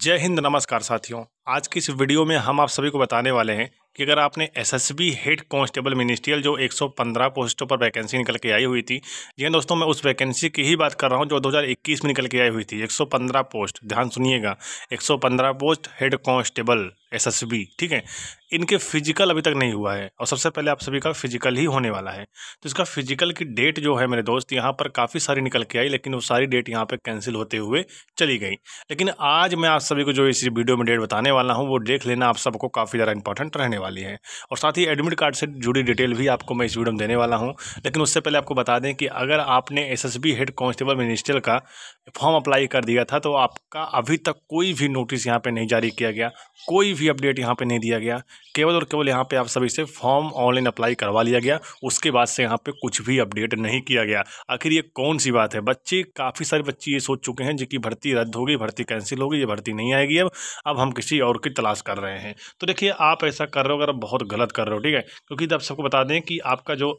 जय हिंद। नमस्कार साथियों, आज की इस वीडियो में हम आप सभी को बताने वाले हैं कि अगर आपने एसएसबी हेड कांस्टेबल मिनिस्ट्रियल जो 115 पोस्टों पर वैकेंसी निकल के आई हुई थी, जी हां दोस्तों मैं उस वैकेंसी की ही बात कर रहा हूं जो 2021 में निकल के आई हुई थी। 115 पोस्ट, ध्यान सुनिएगा, 115 पोस्ट हेड कांस्टेबल एसएसबी, ठीक है। इनके फिजिकल अभी तक नहीं हुआ है और सबसे पहले आप सभी का फिजिकल ही होने वाला है। तो इसका फिजिकल की डेट जो है मेरे दोस्त, यहाँ पर काफ़ी सारी निकल के आई, लेकिन वो सारी डेट यहाँ पर कैंसिल होते हुए चली गई। लेकिन आज मैं आप सभी को जो इस वीडियो में डेट बताने वाला हूँ वो देख लेना, आप सबको काफ़ी ज़्यादा इंपॉर्टेंट रहने वाली है। और साथ ही एडमिट कार्ड से जुड़ी डिटेल भी आपको मैं इस वीडियो में देने वाला हूँ। लेकिन उससे पहले आपको बता दें कि अगर आपने एसएसबी हेड कांस्टेबल मिनिस्ट्रियल का फॉर्म अप्लाई कर दिया था तो आपका अभी तक कोई भी नोटिस यहाँ पर नहीं जारी किया गया, कोई भी अपडेट यहाँ पर नहीं दिया गया। केवल और केवल यहाँ पे आप सभी से फॉर्म ऑनलाइन अप्लाई करवा लिया गया, उसके बाद से यहाँ पे कुछ भी अपडेट नहीं किया गया। आखिर ये कौन सी बात है? बच्चे, काफ़ी सारे बच्चे ये सोच चुके हैं जिसकी भर्ती रद्द होगी, भर्ती कैंसिल होगी, ये भर्ती नहीं आएगी, अब हम किसी और की तलाश कर रहे हैं। तो देखिए, आप ऐसा कर रहे हो अगर बहुत गलत कर रहे हो, ठीक है। क्योंकि आप सबको बता दें कि आपका जो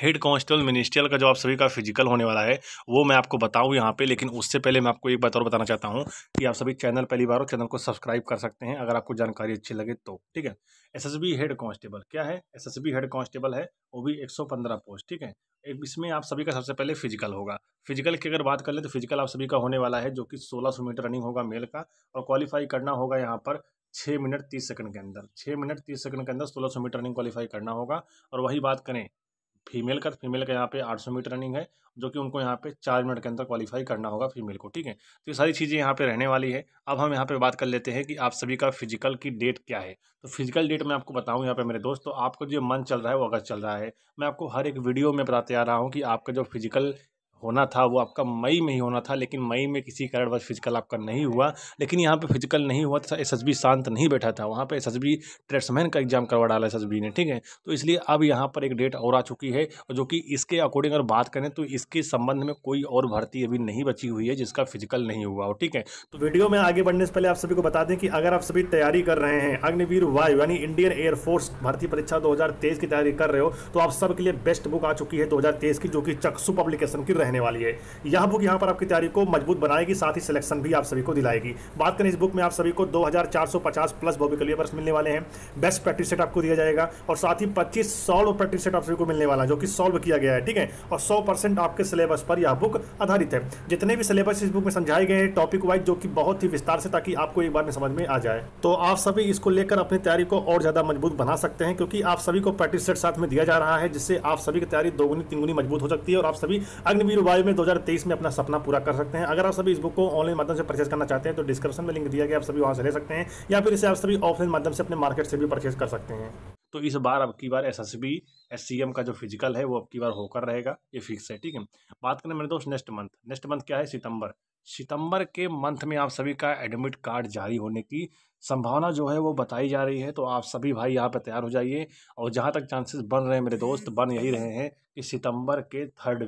हेड कांस्टेबल मिनिस्ट्रियल का जो आप सभी का फिजिकल होने वाला है वो मैं आपको बताऊं यहाँ पे। लेकिन उससे पहले मैं आपको एक बात और बताना चाहता हूँ कि आप सभी चैनल पहली बार हो, चैनल को सब्सक्राइब कर सकते हैं अगर आपको जानकारी अच्छी लगे तो, ठीक है। एसएसबी हेड कांस्टेबल क्या है? एसएसबी हेड कांस्टेबल है, वो भी 115 पोस्ट, ठीक है। इसमें आप सभी का सबसे पहले फिजिकल होगा। फिजिकल की अगर बात कर लें तो फिजिकल आप सभी का होने वाला है जो कि 1600 मीटर रनिंग होगा मेल का, और क्वालिफाई करना होगा यहाँ पर 6 मिनट 30 सेकंड के अंदर। 6 मिनट 30 सेकंड के अंदर 1600 मीटर रनिंग क्वालिफाई करना होगा। और वही बात करें फीमेल का, फीमेल का यहाँ पे 800 मीटर रनिंग है जो कि उनको यहाँ पे 4 मिनट के अंदर क्वालिफाई करना होगा फीमेल को, ठीक है। तो ये सारी चीज़ें यहाँ पे रहने वाली है। अब हम यहाँ पे बात कर लेते हैं कि आप सभी का फिजिकल की डेट क्या है। तो फिजिकल डेट मैं आपको बताऊँ यहाँ पे मेरे दोस्त, तो आपको जो मन चल रहा है वो अगर चल रहा है, मैं आपको हर एक वीडियो में बताते आ रहा हूँ कि आपका जो फिजिकल होना था वो आपका मई में ही होना था, लेकिन मई में किसी कारणवश फिजिकल आपका नहीं हुआ। लेकिन यहाँ पे फिजिकल नहीं हुआ था, एसएसबी शांत नहीं बैठा था, वहाँ पे एसएसबी ट्रेड्समैन का एग्जाम करवा डाला एसएसबी ने, ठीक है। तो इसलिए अब यहाँ पर एक डेट और आ चुकी है, जो कि इसके अकॉर्डिंग अगर बात करें तो इसके संबंध में कोई और भर्ती अभी नहीं बची हुई है जिसका फिजिकल नहीं हुआ हो, ठीक है। तो वीडियो में आगे बढ़ने से पहले आप सभी को बता दें कि अगर आप सभी तैयारी कर रहे हैं अग्निवीर वायु यानी इंडियन एयरफोर्स भर्ती परीक्षा 2023 की तैयारी कर रहे हो तो आप सबके लिए बेस्ट बुक आ चुकी है 2023 की, जो कि चक्षु पब्लिकेशन की वाली है। यह बुक यहाँ पर आपकी तैयारी को मजबूत बनाएगी, साथ ही सिलेक्शन भी आप सभी को दिलाएगी। बात करें इस बुक में आप सभी को 2450 प्लस बॉबी कैलिबर्स मिलने वाले हैं, बेस्ट प्रैक्टिस सेट आपको दिया जाएगा और साथ ही 25 सॉल्व प्रैक्टिस सेट आप सभी को मिलने वाला है जो कि सॉल्व किया गया है, ठीक है। और 100% आपके सिलेबस पर यह बुक आधारित है। जितने भी सिलेबस इस बुक में समझाए गए हैं टॉपिक वाइज, जो कि बहुत ही विस्तार से, ताकि आपको एक बार में समझ में आ जाए, तो आप सभी इसको लेकर अपनी तैयारी को और ज्यादा मजबूत बना सकते हैं, क्योंकि आप सभी को प्रैक्टिस सेट साथ में दिया जा रहा है जिससे आप सभी की तैयारी दोगुनी तीनगुनी मजबूत हो सकती है और आप सभी अग्निवीर वायु में 2023 में अपना सपना पूरा कर सकते हैं। अगर आप सभी इस बुक को ऑनलाइन माध्यम से परचेज करना चाहते हैं तो डिस्क्रिप्शन में लिंक दिया गया, आप सभी वहां से ले सकते हैं, या फिर इसे आप सभी ऑफलाइन माध्यम से अपने मार्केट से भी परचेज कर सकते हैं। तो इस बार अब की बार एसएसबी एचसीएम का जो फिजिकल है वो अब की बार होकर रहेगा, ये फिक्स है, ठीक है। बात करें मेरे दोस्त नेक्स्ट मंथ क्या है, सितंबर के मंथ में आप सभी का एडमिट कार्ड जारी होने की संभावना जो है वो बताई जा रही है। तो आप सभी भाई यहाँ पर तैयार हो जाइए। और जहाँ तक चांसेस बन रहे हैं मेरे दोस्त, बन यही रहे हैं कि सितंबर के थर्ड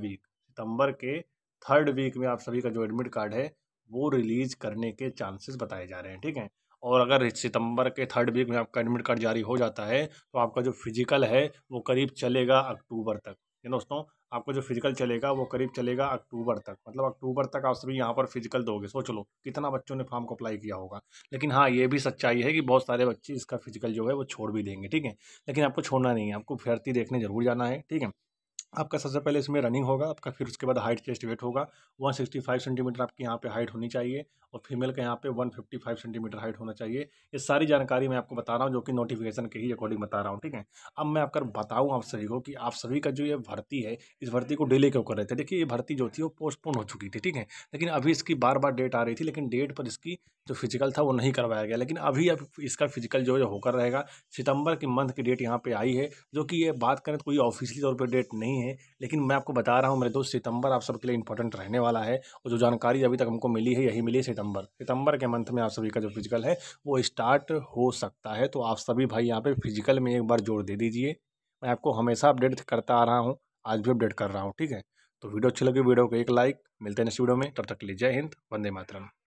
वीक में आप सभी का जो एडमिट कार्ड है वो रिलीज़ करने के चांसेस बताए जा रहे हैं, ठीक है। और अगर सितंबर के थर्ड वीक में आपका एडमिट कार्ड जारी हो जाता है तो आपका जो फिजिकल है वो करीब चलेगा अक्टूबर तक। ये दोस्तों, आपका जो फिजिकल चलेगा वो करीब चलेगा अक्टूबर तक, मतलब अक्टूबर तक आप सभी यहाँ पर फिजिकल दोगे। सोच लो कितना बच्चों ने फॉर्म को अप्लाई किया होगा। लेकिन हाँ, ये भी सच्चाई है कि बहुत सारे बच्चे इसका फिजिकल जो है वो छोड़ भी देंगे, ठीक है। लेकिन आपको छोड़ना नहीं है, आपको भर्ती देखने जरूर जाना है, ठीक है। आपका सबसे पहले इसमें रनिंग होगा आपका, फिर उसके बाद हाइट चेस्ट वेट होगा। 165 सेंटीमीटर आपकी यहाँ पे हाइट होनी चाहिए और फीमेल का यहाँ पे 155 सेंटीमीटर हाइट होना चाहिए। ये सारी जानकारी मैं आपको बता रहा हूँ जो कि नोटिफिकेशन के ही अकॉर्डिंग बता रहा हूँ, ठीक है। अब मैं आपको बताऊँ आप सभी को कि आप सभी का जो ये भर्ती है, इस भर्ती को डिले क्यों कर रहे थे। देखिए, ये भर्ती जो थी वो पोस्टपोन हो चुकी थी, ठीक है। लेकिन अभी इसकी बार बार डेट आ रही थी, लेकिन डेट पर इसकी जो फिजिकल था वो नहीं करवाया गया। लेकिन अभी अब इसका फिजिकल जो है होकर रहेगा। सितंबर के मंथ की डेट यहाँ पर आई है, जो कि ये बात करें तो कोई ऑफिशियली तौर पर डेट नहीं है, लेकिन मैं आपको बता रहा हूँ मेरे दोस्त, सितंबर आप सबके लिए इंपॉर्टेंट रहने वाला है। और जो जानकारी अभी तक हमको मिली है, यही मिली है सितंबर के मंथ में आप सभी का जो फिजिकल है वो स्टार्ट हो सकता है। तो आप सभी भाई यहाँ पे फिजिकल में एक बार जोर दे दीजिए। मैं आपको हमेशा अपडेट करता आ रहा हूँ, आज भी अपडेट कर रहा हूँ, ठीक है। तो वीडियो अच्छी लगी, वीडियो को एक लाइक। मिलते हैं नेक्स्ट वीडियो में, तब तक के लिए जय हिंद, वंदे मातरम।